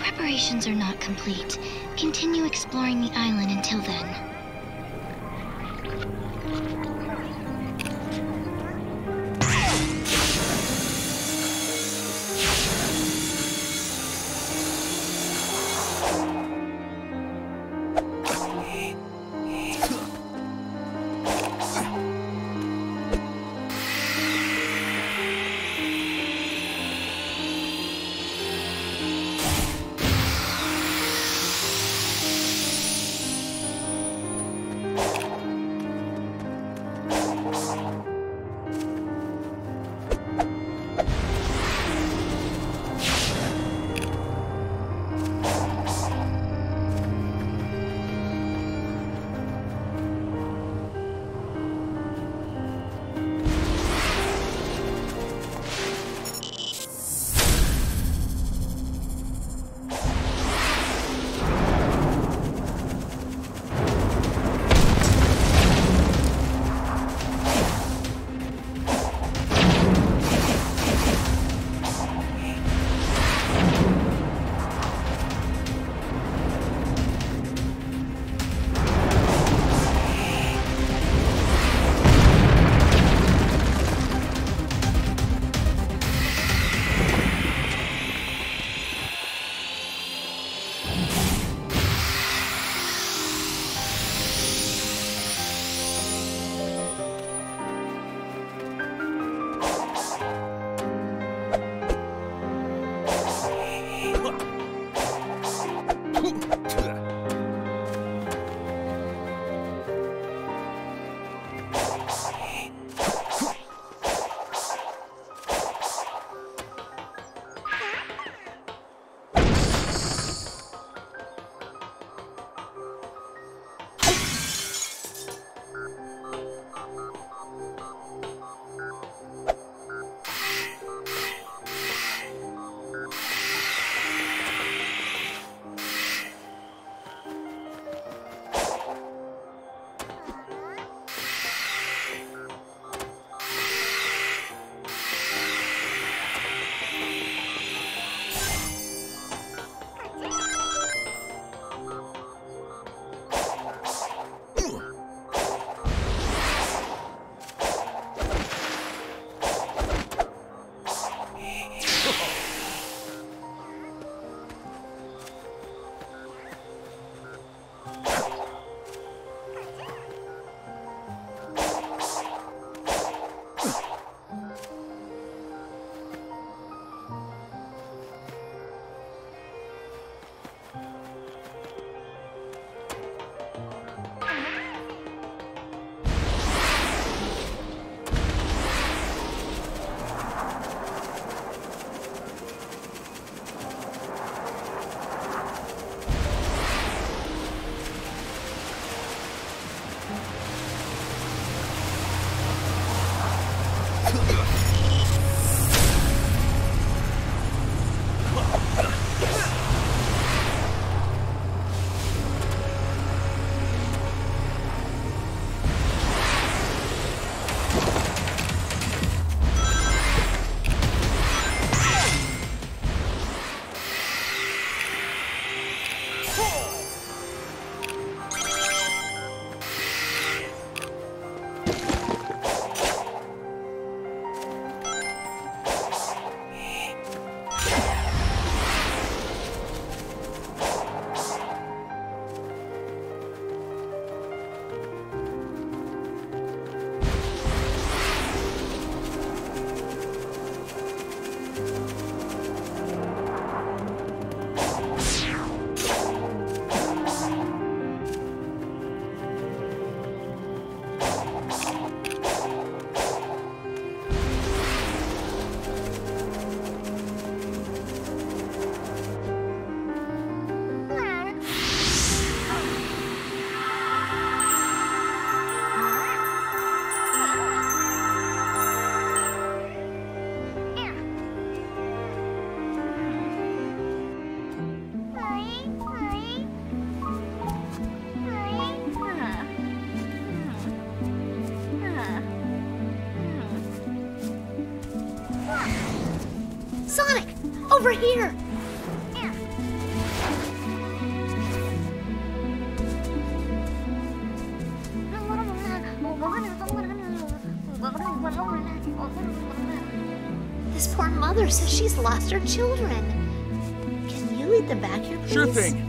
Preparations are not complete. Continue exploring the island until then. Sonic, over here! This poor mother says she's lost her children. Can you lead them back here, please? Sure thing.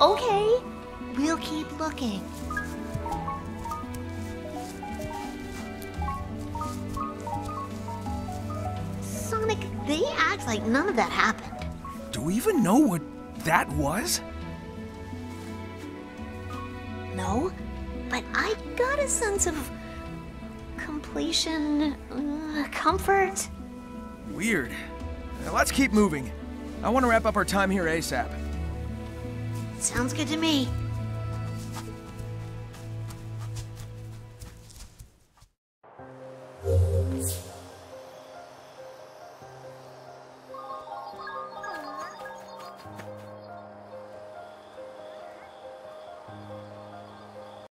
Okay, we'll keep looking. Sonic, they act like none of that happened. Do we even know what that was? No, but I got a sense of completion, comfort. Weird. Now let's keep moving. I want to wrap up our time here ASAP. Sounds good to me.